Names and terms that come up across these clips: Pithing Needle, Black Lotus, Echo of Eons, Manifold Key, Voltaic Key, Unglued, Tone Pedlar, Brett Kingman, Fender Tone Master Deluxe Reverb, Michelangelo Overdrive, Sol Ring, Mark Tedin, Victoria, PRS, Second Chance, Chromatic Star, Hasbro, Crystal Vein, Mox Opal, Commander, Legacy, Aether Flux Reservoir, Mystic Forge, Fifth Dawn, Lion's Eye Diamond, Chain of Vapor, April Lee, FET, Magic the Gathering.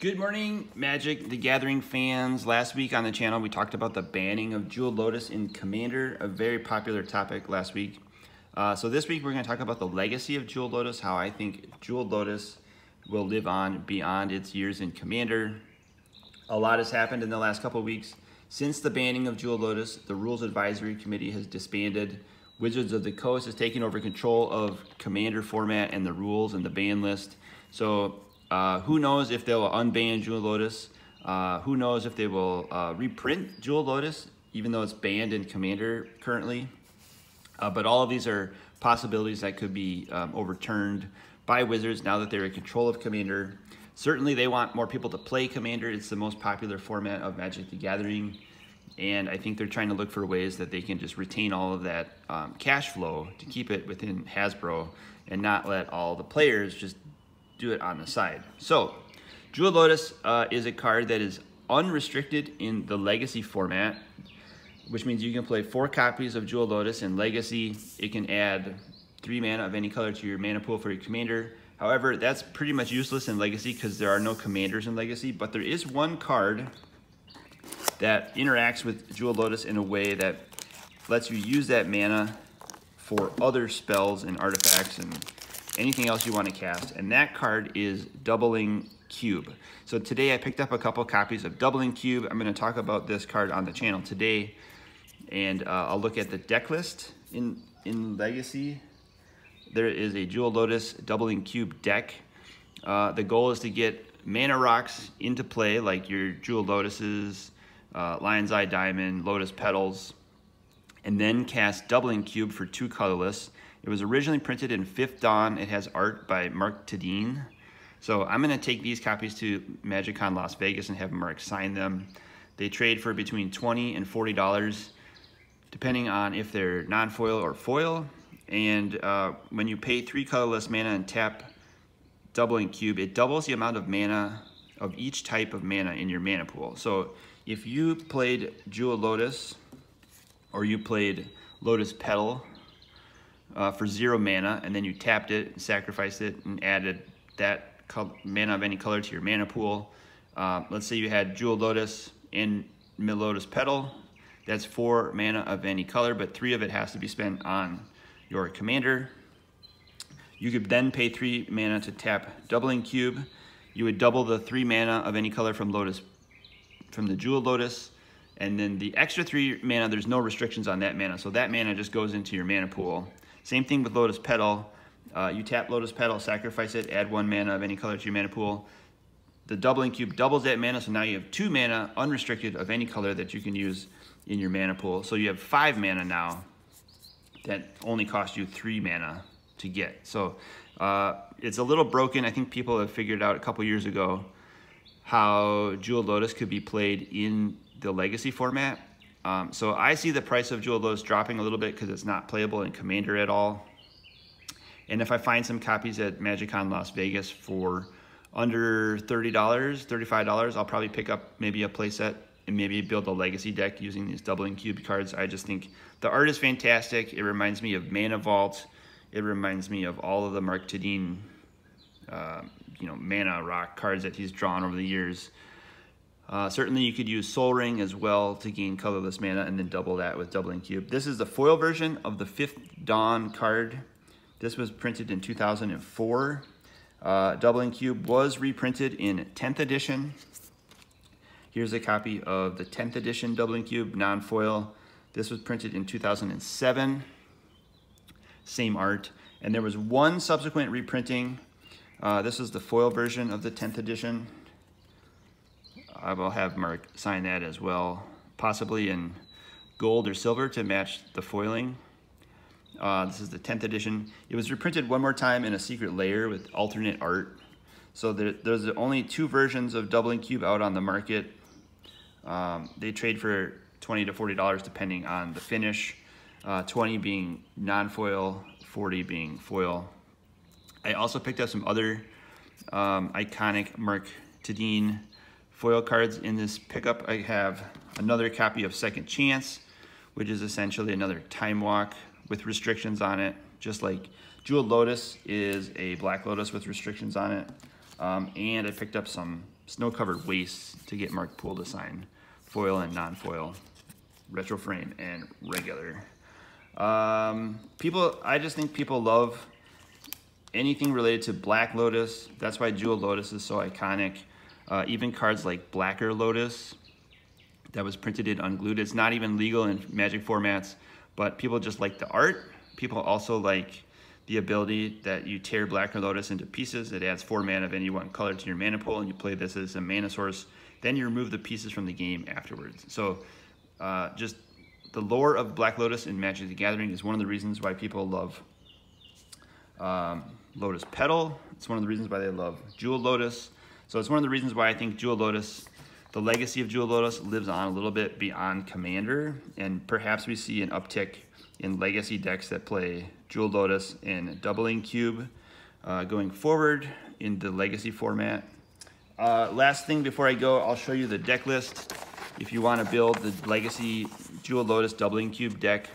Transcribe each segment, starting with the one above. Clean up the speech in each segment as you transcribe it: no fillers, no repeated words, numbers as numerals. Good morning, Magic the Gathering fans. Last week on the channel, we talked about the banning of Jeweled Lotus in Commander, a very popular topic last week. So this week, we're gonna talk about the legacy of Jeweled Lotus, how I think Jeweled Lotus will live on beyond its years in Commander. A lot has happened in the last couple of weeks. Since the banning of Jeweled Lotus, the Rules Advisory Committee has disbanded. Wizards of the Coast has taken over control of Commander format and the rules and the ban list. So, who knows if they will unban Jeweled Lotus? Who knows if they will reprint Jeweled Lotus, even though it's banned in Commander currently? But all of these are possibilities that could be overturned by Wizards now that they're in control of Commander. Certainly they want more people to play Commander. It's the most popular format of Magic the Gathering. And I think they're trying to look for ways that they can just retain all of that cash flow to keep it within Hasbro and not let all the players just do it on the side. So, Jeweled Lotus is a card that is unrestricted in the Legacy format, which means you can play 4 copies of Jeweled Lotus in Legacy. It can add 3 mana of any color to your mana pool for your commander. However, that's pretty much useless in Legacy because there are no commanders in Legacy, but there is one card that interacts with Jeweled Lotus in a way that lets you use that mana for other spells and artifacts and anything else you want to cast, and that card is Doubling Cube. So today I picked up a couple copies of Doubling Cube. I'm going to talk about this card on the channel today, and I'll look at the deck list in Legacy. There is a Jeweled Lotus Doubling Cube deck. The goal is to get mana rocks into play, like your Jeweled Lotuses, Lion's Eye Diamond, Lotus Petals, and then cast Doubling Cube for 2 colorless. It was originally printed in Fifth Dawn. It has art by Mark Tedin. So I'm gonna take these copies to MagicCon Las Vegas and have Mark sign them. They trade for between $20 and $40, depending on if they're non-foil or foil. And when you pay 3 colorless mana and tap Doubling Cube, it doubles the amount of mana of each type of mana in your mana pool. So if you played Jeweled Lotus, or you played Lotus Petal, for 0 mana, and then you tapped it and sacrificed it and added that mana of any color to your mana pool. Let's say you had Jeweled Lotus and Lotus Petal. That's 4 mana of any color, but 3 of it has to be spent on your commander. You could then pay 3 mana to tap Doubling Cube. You would double the 3 mana of any color from the Jeweled Lotus, and then the extra 3 mana, there's no restrictions on that mana, so that mana just goes into your mana pool. Same thing with Lotus Petal. You tap Lotus Petal, sacrifice it, add 1 mana of any color to your mana pool. The Doubling Cube doubles that mana, so now you have 2 mana unrestricted of any color that you can use in your mana pool. So you have 5 mana now that only cost you 3 mana to get. So it's a little broken. I think people have figured out a couple years ago how Jeweled Lotus could be played in the Legacy format. So I see the price of Jeweled Lotus dropping a little bit because it's not playable in Commander at all. And if I find some copies at MagicCon Las Vegas for under $30, $35, I'll probably pick up maybe a playset and maybe build a Legacy deck using these Doubling Cube cards. I just think the art is fantastic. It reminds me of Mana Vault. It reminds me of all of the Mark Tedin, mana rock cards that he's drawn over the years. Certainly you could use Sol Ring as well to gain colorless mana and then double that with Doubling Cube. This is the foil version of the Fifth Dawn card. This was printed in 2004. Doubling Cube was reprinted in 10th edition. Here's a copy of the 10th edition Doubling Cube, non-foil. This was printed in 2007. Same art. And there was one subsequent reprinting. This is the foil version of the 10th edition. I will have Mark sign that as well, possibly in gold or silver to match the foiling. This is the 10th edition. It was reprinted one more time in a secret layer with alternate art. So there's only 2 versions of Doubling Cube out on the market. They trade for $20 to $40 depending on the finish, 20 being non-foil, 40 being foil. I also picked up some other iconic Mark Tedin foil cards in this pickup. I have another copy of Second Chance, which is essentially another Time Walk with restrictions on it, just like Jeweled Lotus is a Black Lotus with restrictions on it. And I picked up some snow-covered wastes to get Mark Poole to sign. Foil and non-foil, retro frame and regular. I just think people love anything related to Black Lotus. That's why Jewel Lotus is so iconic. Even cards like Blacker Lotus that was printed in Unglued. It's not even legal in Magic formats, but people just like the art. People also like the ability that you tear Blacker Lotus into pieces. It adds 4 mana of any one color to your mana pool, and you play this as a mana source. Then you remove the pieces from the game afterwards. So just the lore of Black Lotus in Magic the Gathering is one of the reasons why people love Lotus Petal. It's one of the reasons why they love Jewel Lotus. So it's one of the reasons why I think Jewel Lotus, the legacy of Jewel Lotus, lives on a little bit beyond Commander, and perhaps we see an uptick in legacy decks that play Jewel Lotus and Doubling Cube going forward in the legacy format. Last thing before I go, I'll show you the deck list. If you want to build the legacy Jewel Lotus Doubling Cube deck,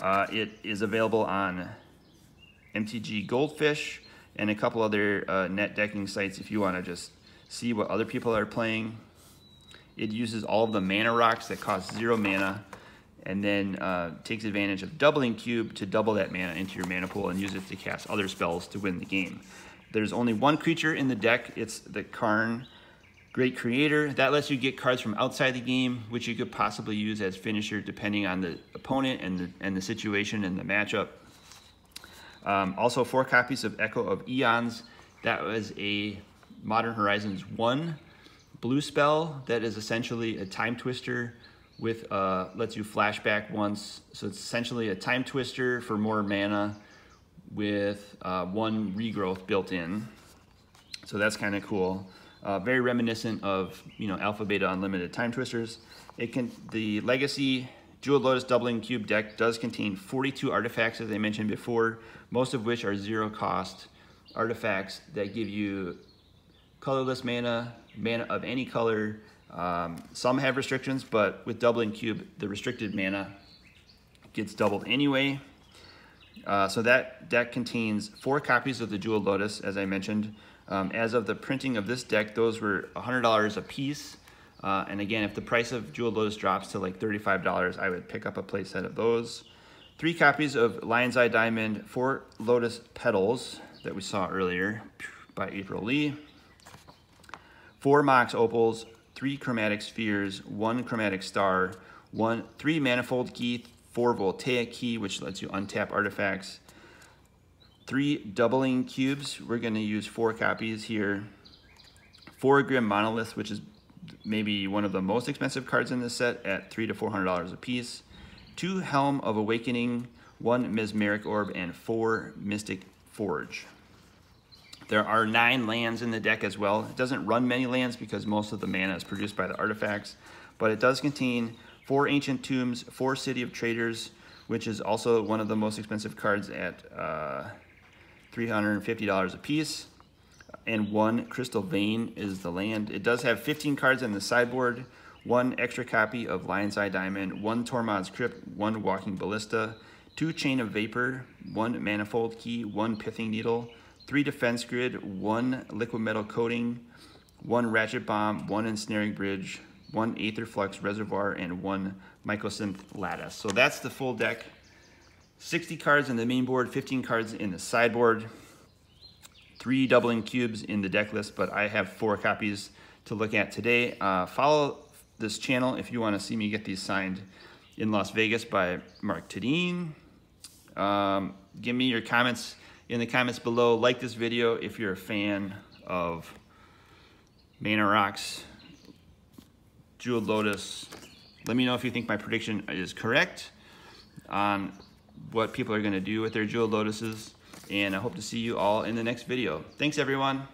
it is available on MTG Goldfish and a couple other net decking sites if you want to just see what other people are playing. It uses all of the mana rocks that cost 0 mana, and then takes advantage of Doubling Cube to double that mana into your mana pool and use it to cast other spells to win the game. There's only one creature in the deck. It's the Karn Great Creator. That lets you get cards from outside the game, which you could possibly use as finisher depending on the opponent and the situation and the matchup. Also 4 copies of Echo of Eons. That was a Modern Horizons 1 blue spell that is essentially a time twister with lets you flashback once. So it's essentially a time twister for more mana with 1 regrowth built in. So that's kind of cool. Very reminiscent of, you know, Alpha Beta Unlimited time twisters. The legacy Jewel Lotus Doubling Cube deck does contain 42 artifacts, as I mentioned before, most of which are 0 cost artifacts that give you colorless mana, mana of any color. Some have restrictions, but with Doubling Cube, the restricted mana gets doubled anyway. So that deck contains 4 copies of the Jewel Lotus, as I mentioned. As of the printing of this deck, those were $100 a piece. And again, if the price of Jewel Lotus drops to like $35, I would pick up a playset of those. 3 copies of Lion's Eye Diamond, 4 Lotus Petals that we saw earlier by April Lee, 4 Mox Opals, 3 Chromatic Spheres, 1 Chromatic Star, 3 Manifold Key, 4 Voltaic Key, which lets you untap artifacts, 3 Doubling Cubes. We're going to use 4 copies here. 4 Grim Monoliths, which is maybe one of the most expensive cards in this set at $300 to $400 a piece. 2 Helm of Awakening, 1 Mesmeric Orb, and 4 Mystic Forge. There are 9 lands in the deck as well. It doesn't run many lands because most of the mana is produced by the artifacts, but it does contain 4 Ancient Tombs, 4 City of Traders, which is also one of the most expensive cards at $350 a piece, and 1 Crystal Vein is the land. It does have 15 cards in the sideboard, 1 extra copy of Lion's Eye Diamond, 1 Tormod's Crypt, 1 Walking Ballista, 2 Chain of Vapor, 1 Manifold Key, 1 Pithing Needle, 3 Defense Grid, 1 Liquid Metal Coating, 1 Ratchet Bomb, 1 Ensnaring Bridge, 1 Aether Flux Reservoir, and 1 Mycosynth Lattice. So that's the full deck. 60 cards in the main board, 15 cards in the sideboard, 3 Doubling Cubes in the deck list, but I have 4 copies to look at today. Follow this channel if you want to see me get these signed in Las Vegas by Mark Tedin. Give me your comments in the comments below. Like this video if you're a fan of mana rocks, Jewel Lotus. Let me know if you think my prediction is correct on what people are going to do with their Jewel Lotuses, and I hope to see you all in the next video. Thanks, everyone.